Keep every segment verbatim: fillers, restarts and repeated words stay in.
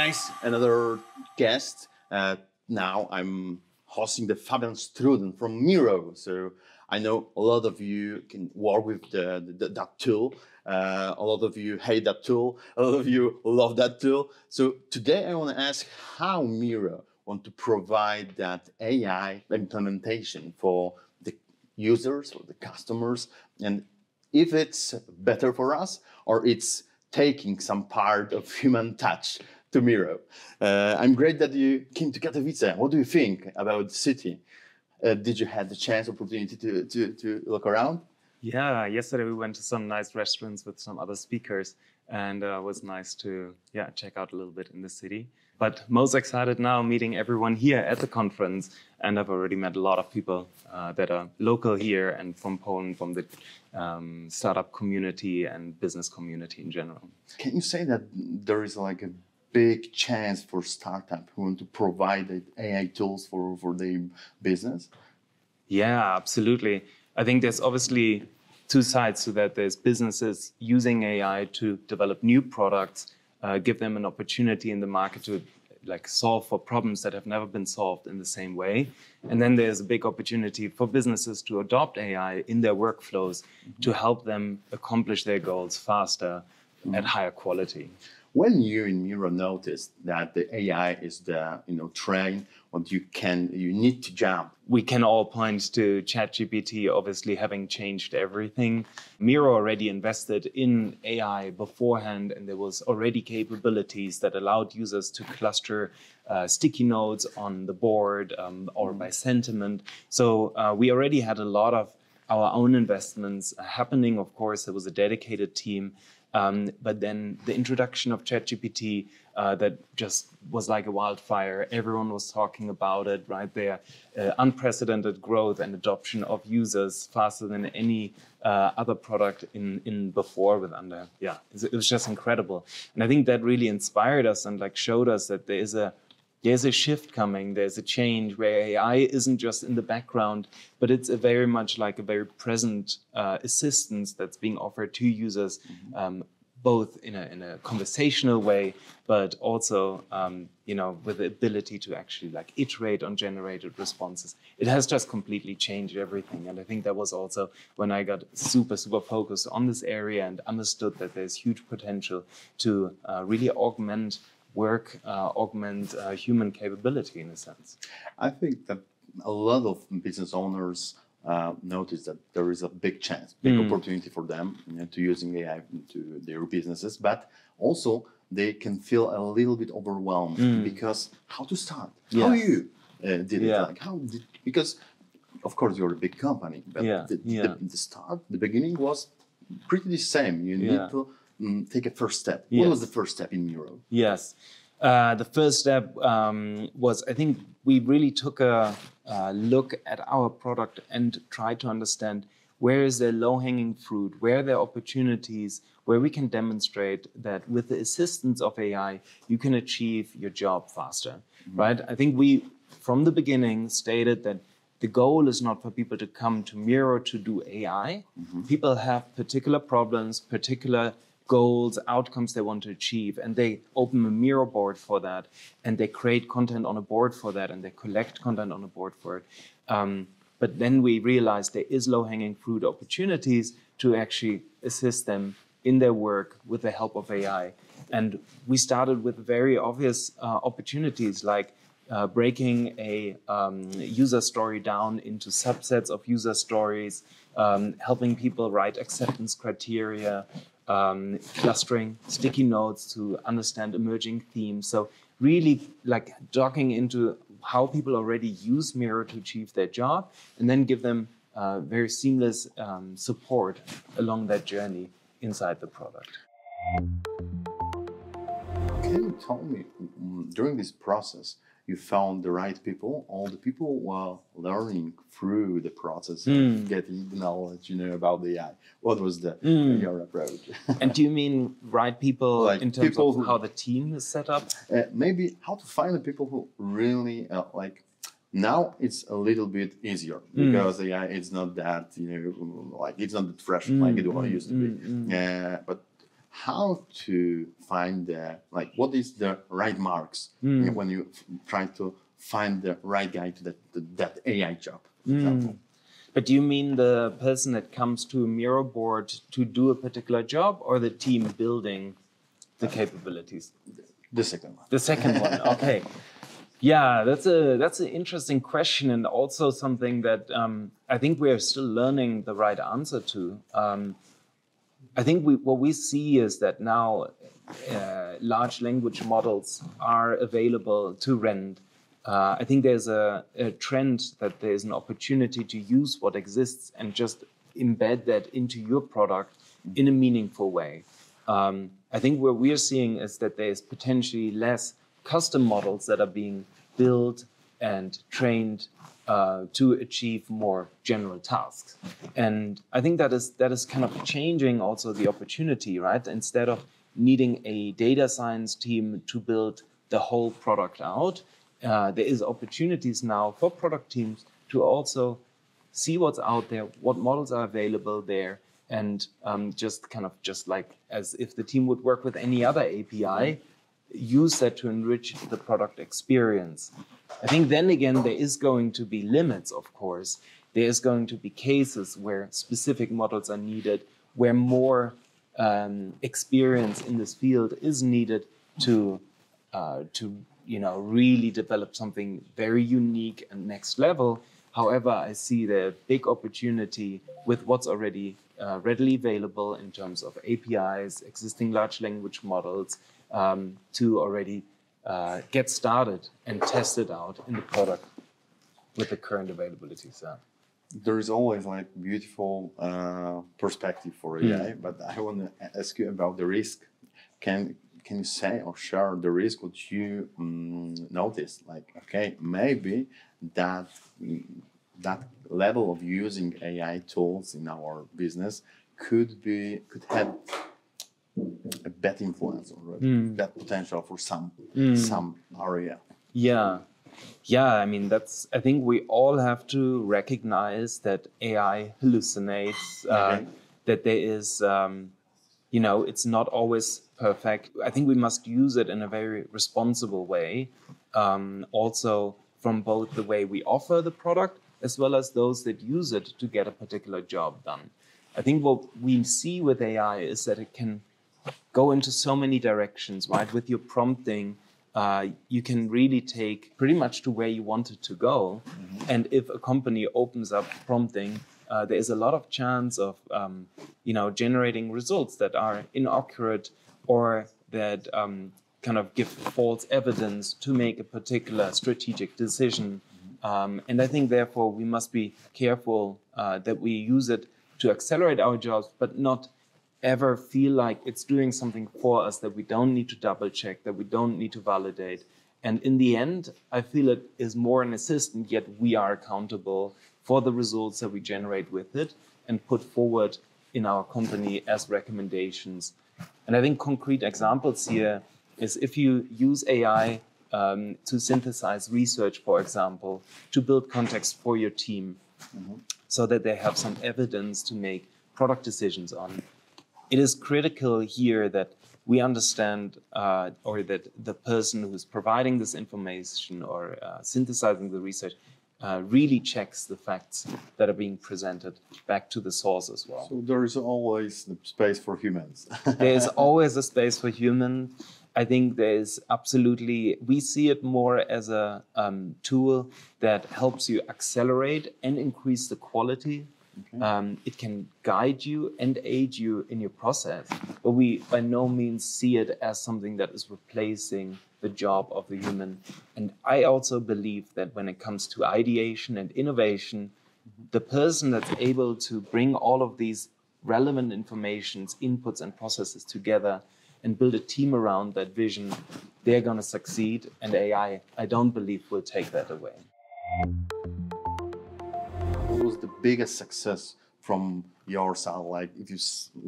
guys, another guest. Uh, now I'm hosting the Fabian Strüdden from Miro. So I know a lot of you can work with the, the, that tool. Uh, a lot of you hate that tool. A lot of you love that tool. So today I want to ask how Miro want to provide that A I implementation for the users or the customers, and if it's better for us or it's taking some part of human touch to Miro. Uh, I'm great that you came to Katowice. What do you think about the city? Uh, did you have the chance, opportunity to, to, to look around? Yeah, yesterday we went to some nice restaurants with some other speakers, and uh, it was nice to yeah check out a little bit in the city. But most excited now meeting everyone here at the conference, and I've already met a lot of people uh, that are local here and from Poland, from the um, startup community and business community in general. Can you say that there is like a big chance for startups who want to provide A I tools for, for their business? Yeah, absolutely. I think there's obviously two sides to that. There's businesses using A I to develop new products, uh, give them an opportunity in the market to like solve for problems that have never been solved in the same way. And then there's a big opportunity for businesses to adopt A I in their workflows mm-hmm. to help them accomplish their goals faster mm-hmm. at higher quality. When you in Miro noticed that the A I is the you know train what you can you need to jump? We can all point to ChatGPT obviously having changed everything. Miro already invested in A I beforehand, and there was already capabilities that allowed users to cluster uh, sticky notes on the board um, or by sentiment. So uh, we already had a lot of our own investments happening. Of course, there was a dedicated team. Um, but then the introduction of ChatGPT uh, that just was like a wildfire. Everyone was talking about it right there. Uh, unprecedented growth and adoption of users faster than any uh, other product in, in before with Under. Yeah, it was just incredible. And I think that really inspired us and like showed us that there is a There's a shift coming, there's a change where A I isn't just in the background, but it's a very much like a very present uh, assistance that's being offered to users, mm-hmm. um, both in a, in a conversational way, but also um, you know, with the ability to actually like iterate on generated responses. It has just completely changed everything. And I think that was also when I got super, super focused on this area and understood that there's huge potential to uh, really augment work, uh, augment uh, human capability in a sense. I think that a lot of business owners uh, notice that there is a big chance, big mm. opportunity for them you know, to using A I to their businesses, but also they can feel a little bit overwhelmed mm. because how to start? Yes. How you uh, did yeah. it? Like how did, because of course you're a big company, but yeah. The, yeah. The, the start, the beginning was pretty the same. You yeah. need to take a first step. Yes. What was the first step in Miro? Yes, uh, the first step um, was, I think we really took a, a look at our product and tried to understand where is there low-hanging fruit, where are there opportunities, where we can demonstrate that with the assistance of A I, you can achieve your job faster, mm-hmm. right? I think we, from the beginning, stated that the goal is not for people to come to Miro to do A I. Mm-hmm. People have particular problems, particular goals, outcomes they want to achieve, and they open a Miro board for that, and they create content on a board for that, and they collect content on a board for it. Um, but then we realized there is low-hanging fruit opportunities to actually assist them in their work with the help of A I. And we started with very obvious uh, opportunities like Uh, breaking a um, user story down into subsets of user stories, um, helping people write acceptance criteria, um, clustering sticky notes to understand emerging themes. So really like docking into how people already use Miro to achieve their job, and then give them uh, very seamless um, support along that journey inside the product. Can you tell me, during this process, you found the right people? All the people were learning through the process mm. and getting the knowledge you know, about the A I. What was the, mm. your approach? And do you mean right people like in terms people of who, how the team is set up? Uh, maybe how to find the people who really uh, like, now it's a little bit easier because mm. A I it's not that, you know, like it's not that fresh mm. like it mm. used to be. Mm. Uh, but how to find the, like, what is the right marks mm. when you try to find the right guy to that, to that A I job, for mm. example. But do you mean the person that comes to a Miro board to do a particular job, or the team building the capabilities? The second one. The second one, okay. Yeah, that's a that's an interesting question, and also something that um, I think we are still learning the right answer to. Um, I think we, what we see is that now uh, large language models are available to rent. Uh, I think there's a, a trend that there's an opportunity to use what exists and just embed that into your product in a meaningful way. Um, I think what we are seeing is that there's potentially less custom models that are being built and trained uh, to achieve more general tasks. And I think that is, that is kind of changing also the opportunity, right? Instead of needing a data science team to build the whole product out, uh, there is opportunities now for product teams to also see what's out there, what models are available there, and um, just kind of just like as if the team would work with any other A P I, use that to enrich the product experience. I think then again, there is going to be limits, of course. There is going to be cases where specific models are needed, where more um, experience in this field is needed to, uh, to you know, really develop something very unique and next level. However, I see the big opportunity with what's already uh, readily available in terms of A P Is, existing large language models, Um, to already uh, get started and test it out in the product with the current availability. So there is always like beautiful uh, perspective for A I, yeah. But I want to ask you about the risk. Can can you say or share the risk which you um, noticed? Like, okay, maybe that that level of using A I tools in our business could be could have a bad influence already, mm. bad potential for some mm. some area. Yeah, yeah. I mean, that's. I think we all have to recognize that A I hallucinates. Uh, okay. That there is, um, you know, it's not always perfect. I think we must use it in a very responsible way. Um, also, from both the way we offer the product as well as those that use it to get a particular job done. I think what we see with A I is that it can go into so many directions, right? With your prompting, uh, you can really take pretty much to where you want it to go. Mm-hmm. And if a company opens up prompting, uh, there is a lot of chance of, um, you know, generating results that are inaccurate or that um, kind of give false evidence to make a particular strategic decision. Mm-hmm. um, and I think, therefore, we must be careful uh, that we use it to accelerate our jobs, but not ever feel like it's doing something for us that we don't need to double check, that we don't need to validate. And in the end, I feel it is more an assistant, yet we are accountable for the results that we generate with it and put forward in our company as recommendations. And I think concrete examples here is if you use A I um, to synthesize research, for example, to build context for your team, mm-hmm. so that they have some evidence to make product decisions on. It is critical here that we understand uh, or that the person who's providing this information or uh, synthesizing the research uh, really checks the facts that are being presented back to the source as well. So there is always the space for humans. There is always a space for humans. I think there is absolutely, we see it more as a um, tool that helps you accelerate and increase the quality. Okay. Um, it can guide you and aid you in your process, but we by no means see it as something that is replacing the job of the human. And I also believe that when it comes to ideation and innovation, mm-hmm. the person that's able to bring all of these relevant informations, inputs and processes together and build a team around that vision, they're going to succeed. And A I, I don't believe, will take that away. What was the biggest success from your side? Like, if you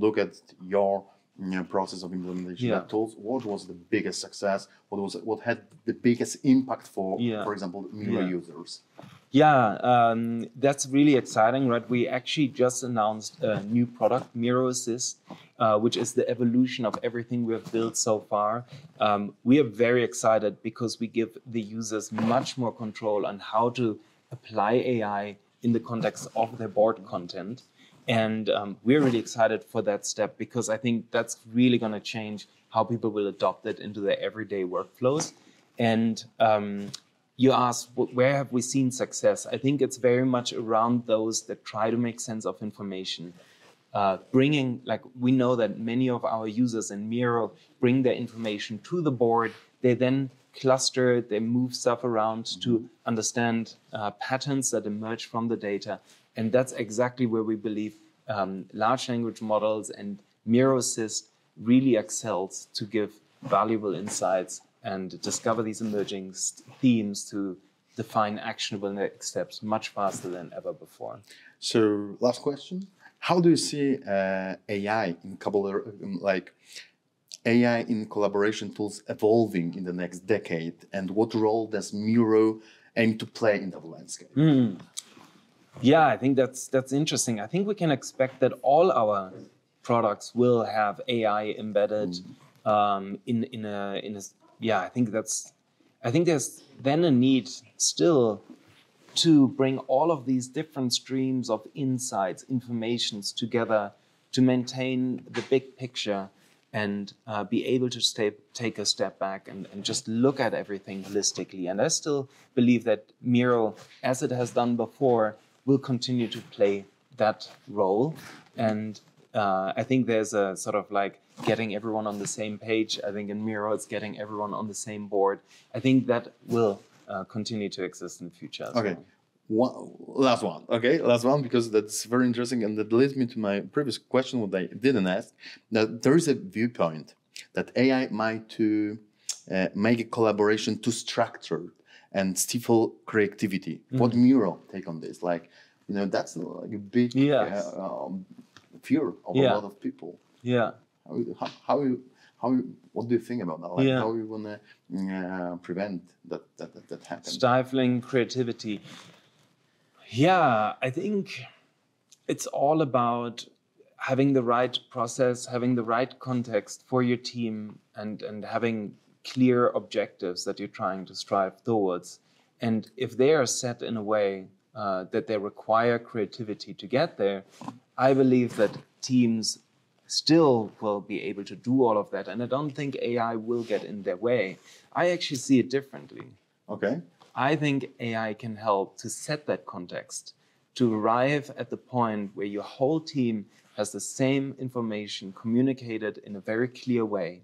look at your yeah, process of implementation yeah. of tools. What was the biggest success? What was what had the biggest impact for, yeah. for example, Miro yeah. users? Yeah, um, that's really exciting, right? We actually just announced a new product, Miro Assist, uh, which is the evolution of everything we have built so far. Um, we are very excited because we give the users much more control on how to apply A I in the context of their board content. And um, we're really excited for that step because I think that's really going to change how people will adopt it into their everyday workflows. And um, you asked, where have we seen success? I think it's very much around those that try to make sense of information. Uh, bringing, like we know that many of our users in Miro bring their information to the board. They then cluster, they move stuff around mm-hmm. to understand uh, patterns that emerge from the data. And that's exactly where we believe um, large language models and Miro Assist really excels to give valuable insights and discover these emerging themes to define actionable next steps much faster than ever before. So last question, how do you see uh, A I in like A I in collaboration tools evolving in the next decade? And what role does Miro aim to play in that landscape? Mm. Yeah, I think that's, that's interesting. I think we can expect that all our products will have A I embedded mm. um, in, in a, in a Yeah, I think that's, I think there's then a need still to bring all of these different streams of insights, informations together to maintain the big picture and uh, be able to stay, take a step back and, and just look at everything holistically. And I still believe that Miro, as it has done before, will continue to play that role. And uh, I think there's a sort of like, getting everyone on the same page. I think in Miro, it's getting everyone on the same board. I think that will uh, continue to exist in the future. As okay, well. one, last one. Okay, last one, because that's very interesting. And that leads me to my previous question, what I didn't ask, that there is a viewpoint that A I might to, uh, make a collaboration too structured and stifle creativity. Mm-hmm. What Miro take on this? Like, you know, that's like a big yes. uh, um, fear of yeah. a lot of people. Yeah. How, how you, how you, what do you think about that? Like yeah. How you wanna uh, prevent that that that, that happens? Stifling creativity. Yeah, I think it's all about having the right process, having the right context for your team, and and having clear objectives that you're trying to strive towards. And if they are set in a way uh, that they require creativity to get there, I believe that teams still will be able to do all of that. And I don't think A I will get in their way. I actually see it differently. Okay. I think A I can help to set that context, to arrive at the point where your whole team has the same information communicated in a very clear way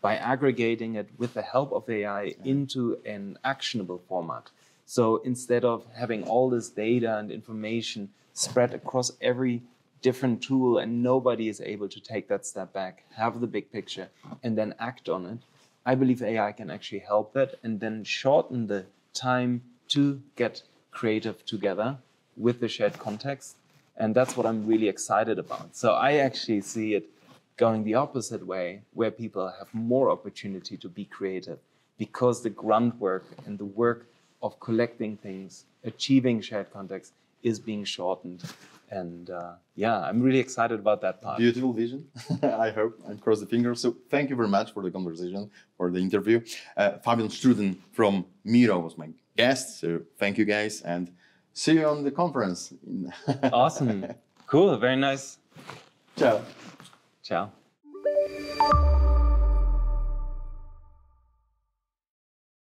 by aggregating it with the help of A I yeah. into an actionable format. So instead of having all this data and information spread across every different tool and nobody is able to take that step back, have the big picture, and then act on it. I believe A I can actually help that and then shorten the time to get creative together with the shared context. And that's what I'm really excited about. So I actually see it going the opposite way, where people have more opportunity to be creative because the groundwork and the work of collecting things, achieving shared context is being shortened. And uh, yeah, I'm really excited about that part. Beautiful vision. I hope and cross the fingers. So thank you very much for the conversation, for the interview. Uh, Fabian Strüdden from Miro was my guest. So thank you guys and see you on the conference. Awesome. Cool. Very nice. Ciao. Ciao.